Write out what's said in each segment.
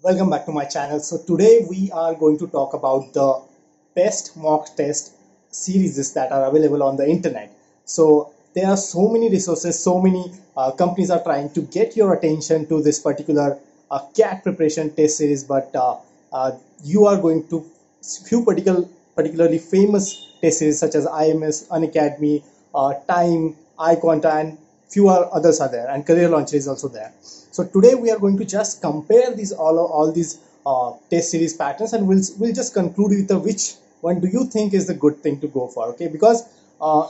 Welcome back to my channel. So today we are going to talk about the best mock test series that are available on the internet. So there are so many resources, so many companies are trying to get your attention to this particular CAT preparation test series, but you are going to few particularly famous test series such as IMS, Unacademy, TIME, iQuanta, and few others are there, and Career Launcher is also there. So today we are going to just compare these all these test series patterns, and we'll just conclude with which one do you think is the good thing to go for. Okay, because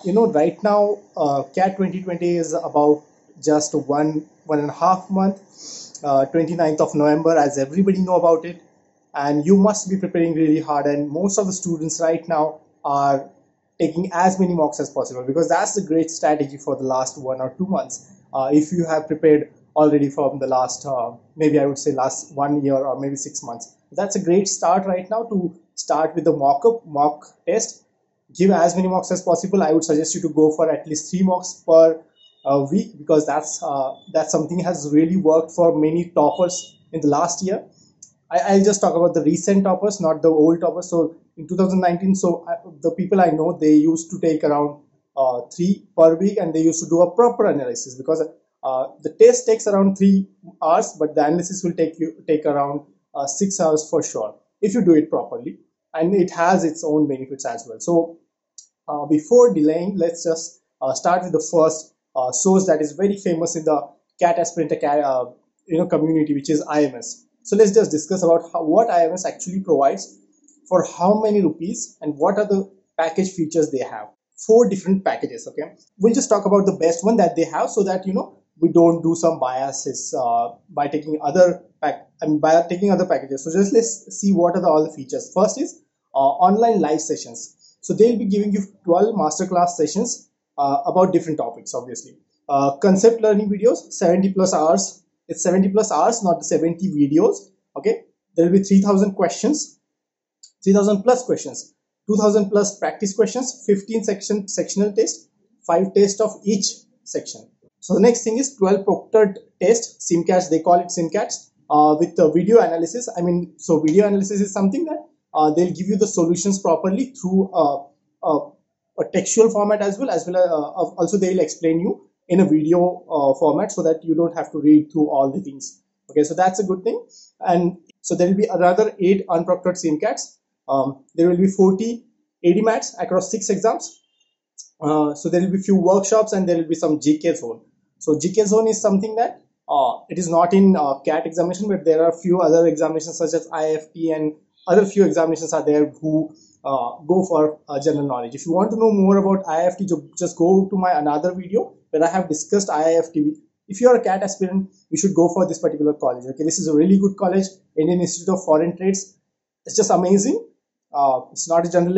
you know, right now CAT 2020 is about just one and a half month, 29th of November, as everybody know about it, and you must be preparing really hard. And most of the students right now are taking as many mocks as possible, because that's a great strategy for the last 1 or 2 months. If you have prepared already from the last maybe I would say last 1 year or maybe 6 months, that's a great start right now to start with the mock test. Give as many mocks as possible. I would suggest you to go for at least 3 mocks per week, because that's something has really worked for many toppers in the last year. I'll just talk about the recent toppers, not the old toppers. So in 2019, so the people I know, they used to take around 3 per week, and they used to do a proper analysis, because the test takes around 3 hours, but the analysis will take around 6 hours for sure, if you do it properly, and it has its own benefits as well. So before delaying, let's just start with the first source that is very famous in the CAT aspirant community, which is IMS. So let's just discuss about what IMS actually provides, for how many rupees, and what are the package features they have. 4 different packages, okay? We'll just talk about the best one that they have, so that, you know, we don't do some biases by taking other packages. So just let's see what are all the features. First is online live sessions. So they'll be giving you 12 masterclass sessions about different topics, obviously. Concept learning videos, 70 plus hours. It's 70 plus hours, not the 70 videos, okay? There'll be 3,000 questions. 3,000 plus questions, 2,000 plus practice questions, 15 sectional tests, 5 tests of each section. So the next thing is 12 proctored tests, SimCats, they call it SimCats, with the video analysis. I mean, so video analysis is something that they'll give you the solutions properly through a textual format as well, also they'll explain you in a video format, so that you don't have to read through all the things. Okay, so that's a good thing. And so there will be another 8 unproctored SimCats. There will be 40 ADMATs across 6 exams. So there will be few workshops, and there will be some GK zone. So GK zone is something that it is not in CAT examination, but there are few other examinations such as IIFT and other few examinations are there who go for general knowledge. If you want to know more about IIFT, just go to my another video where I have discussed IIFT. If you are a CAT aspirant, you should go for this particular college. Okay, this is a really good college, Indian Institute of Foreign Trades. It's just amazing. It's not a general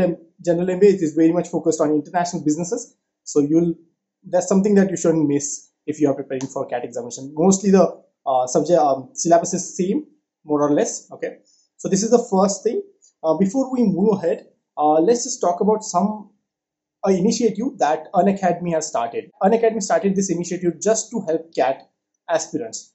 MBA. It is very much focused on international businesses. So that's something that you shouldn't miss if you are preparing for CAT examination. Mostly the syllabus is same, more or less. Okay. So this is the first thing. Before we move ahead, let's just talk about some initiative that Unacademy has started. Unacademy started this initiative just to help CAT aspirants.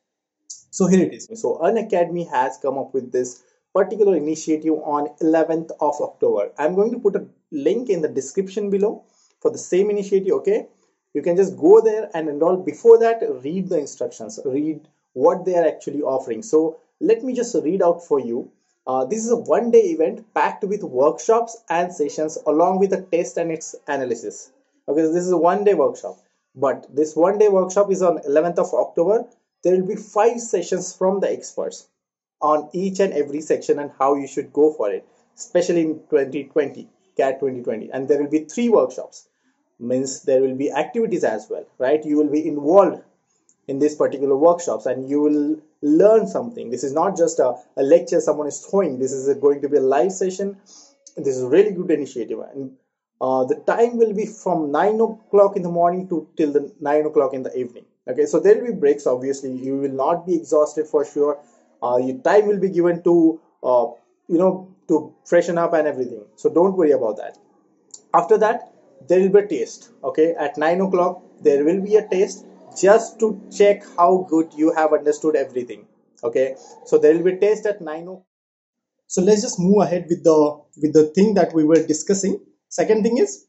So here it is. So Unacademy has come up with this particular initiative on 11th of October. I'm going to put a link in the description below for the same initiative, okay? You can just go there and enroll. Before that, read the instructions, read what they are actually offering. So let me just read out for you. This is a one-day event packed with workshops and sessions along with a test and its analysis. Okay, so this is a one-day workshop, but this one-day workshop is on 11th of October. There will be 5 sessions from the experts on each and every section and how you should go for it, especially in 2020, CAT 2020. And there will be 3 workshops, means there will be activities as well, right? You will be involved in these particular workshops and you will learn something. This is not just a lecture someone is throwing. This is going to be a live session. This is a really good initiative. And the time will be from 9 o'clock in the morning till the 9 o'clock in the evening. Okay, so there will be breaks, obviously. You will not be exhausted for sure. Your time will be given to, to freshen up and everything. So don't worry about that. After that, there will be a test. Okay, at 9 o'clock, there will be a test just to check how good you have understood everything. Okay, so there will be test at 9:00. So let's just move ahead with the thing that we were discussing. Second thing is,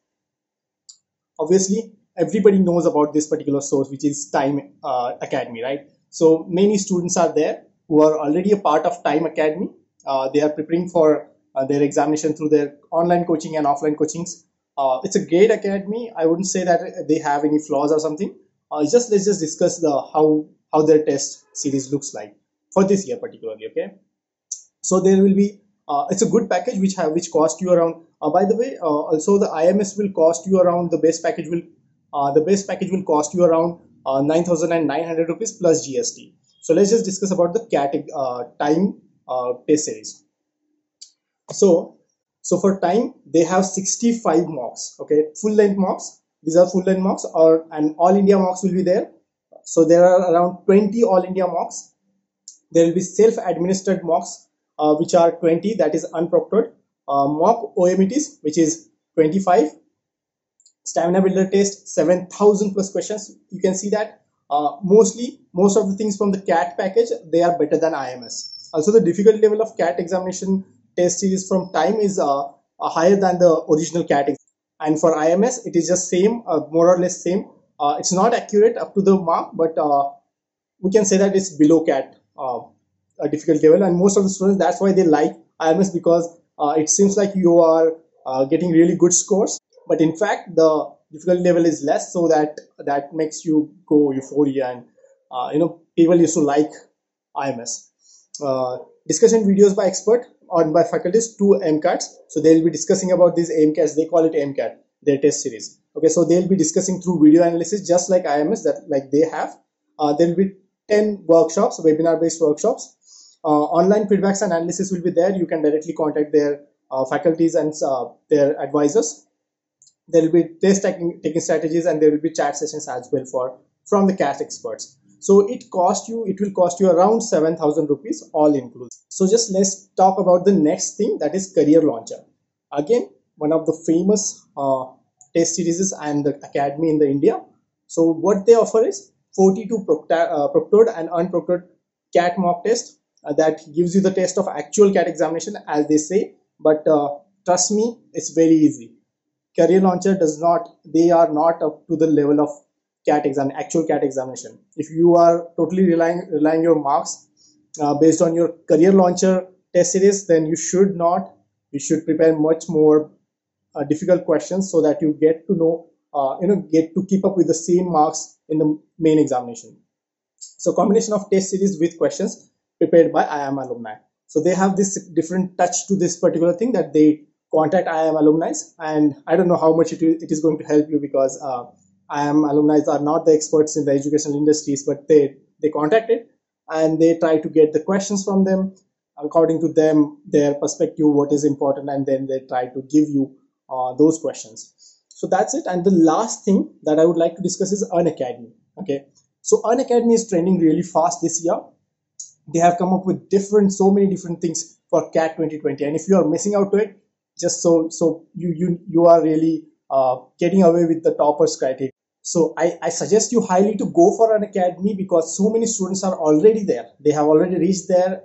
obviously everybody knows about this particular source, which is TIME Academy, right? So many students are there who are already a part of TIME Academy. They are preparing for their examination through their online coaching and offline coachings. It's a great academy. I wouldn't say that they have any flaws or something. Let's just discuss how their test series looks like for this year particularly. Okay, so there will be it's a good package which cost you around. By the way, also the IMS will cost you around, the base package will cost you around 9,900 rupees plus GST. So let's just discuss about the CAT TIME test series. So for TIME they have 65 mocks. Okay, full length mocks. These are full length mocks, and all India mocks will be there. So there are around 20 all India mocks. There will be self-administered mocks, which are 20, that is unproctored. Mock OAMTs, which is 25. Stamina builder test, 7,000 plus questions. You can see that most of the things from the CAT package, they are better than IMS. Also, the difficulty level of CAT examination test series from TIME is higher than the original CAT exam. And for IMS, it is just same, more or less same. It's not accurate up to the mark, but we can say that it's below CAT a difficult level. And most of the students, that's why they like IMS, because it seems like you are getting really good scores, but in fact the difficulty level is less, so that makes you go euphoria, and people used to like IMS. Discussion videos by expert or by faculties to MCATs. So they will be discussing about these MCATs. They call it MCAT, their test series. Okay, so they'll be discussing through video analysis, just like IMS they have. There will be 10 workshops, webinar-based workshops. Online feedbacks and analysis will be there. You can directly contact their faculties and their advisors. There will be test taking strategies, and there will be chat sessions as well from the CAT experts. So it will cost you around 7,000 rupees all inclusive. So just let's talk about the next thing, that is Career Launcher. Again, one of the famous test series and the academy in the India. So what they offer is 42 proctored and unproctored CAT mock test. That gives you the test of actual CAT examination, as they say, but trust me, it's very easy. Career Launcher they are not up to the level of actual CAT examination. If you are totally relying your marks based on your Career Launcher test series, then you should prepare much more difficult questions, so that you get to know, get to keep up with the same marks in the main examination. So combination of test series with questions prepared by IIM alumni. So they have this different touch to this particular thing, that they contact IIM alumni, and I don't know how much it is going to help you, because IIM alumni are not the experts in the educational industries, but they contact it and they try to get the questions from them, according to them, their perspective, what is important, and then they try to give you those questions. So that's it. And the last thing that I would like to discuss is Unacademy. Okay, so Unacademy is trending really fast this year. They have come up with so many different things for CAT 2020, and if you are missing out to it, just so you are really getting away with the toppers criteria. So I suggest you highly to go for Unacademy, because so many students are already there. They have already reached there.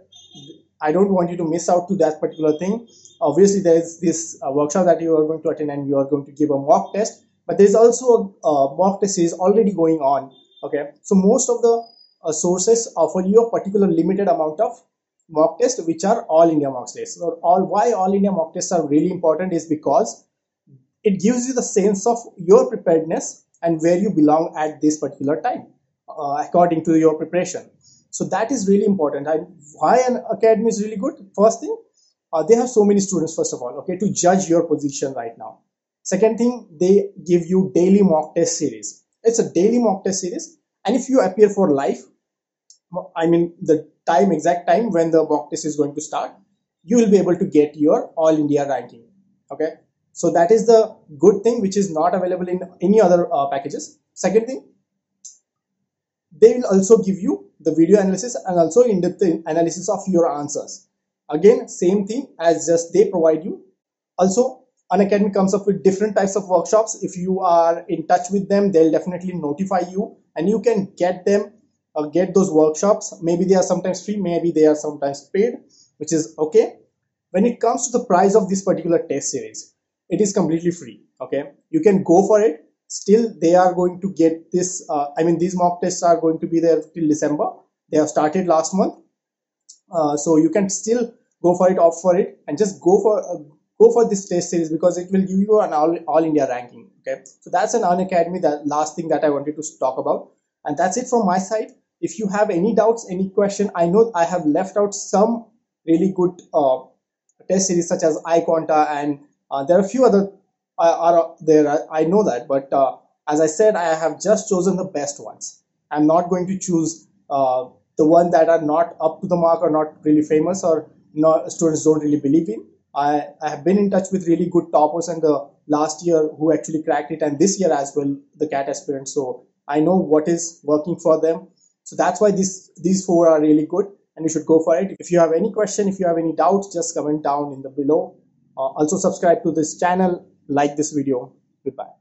I don't want you to miss out to that particular thing. Obviously, there is this workshop that you are going to attend, and you are going to give a mock test. But there is also a mock test series already going on. Okay, so most of the sources offer you a particular limited amount of mock tests, which are all India mock tests. So why all India mock tests are really important is because it gives you the sense of your preparedness and where you belong at this particular time, according to your preparation. So that is really important. Why an academy is really good? First thing, they have so many students, first of all, okay, to judge your position right now. Second thing, they give you daily mock test series. It's a daily mock test series. And if you appear for live, I mean the exact time when the mock test is going to start, you will be able to get your all India ranking. Okay. So that is the good thing, which is not available in any other packages. Second thing, they will also give you the video analysis and also in-depth analysis of your answers. Again, same thing as just they provide you. Also, Unacademy comes up with different types of workshops. If you are in touch with them, they'll definitely notify you, and you can get them get those workshops. Maybe they are sometimes free, maybe they are sometimes paid, which is okay. When it comes to the price of this particular test series, it is completely free. Okay, you can go for it. Still, they are going to get this. These mock tests are going to be there till December. They have started last month, so you can still go for it, opt for it, and just go for this test series, because it will give you an all India ranking. Okay, so that's an Unacademy. That last thing that I wanted to talk about, and that's it from my side. If you have any doubts, any question, I know I have left out some really good test series such as iQuanta, and there are a few other are there, I know that, but as I said, I have just chosen the best ones. I'm not going to choose the ones that are not up to the mark or not really famous or not, students don't really believe in. I have been in touch with really good toppers and the last year who actually cracked it, and this year as well, the CAT aspirants, so I know what is working for them. So that's why these four are really good, and you should go for it. If you have any question, if you have any doubts, just comment down in the below. Also subscribe to this channel, like this video. Goodbye.